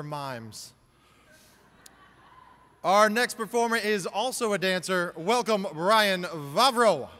for mimes. Our next performer is also a dancer. Welcome, Bryan Vavro.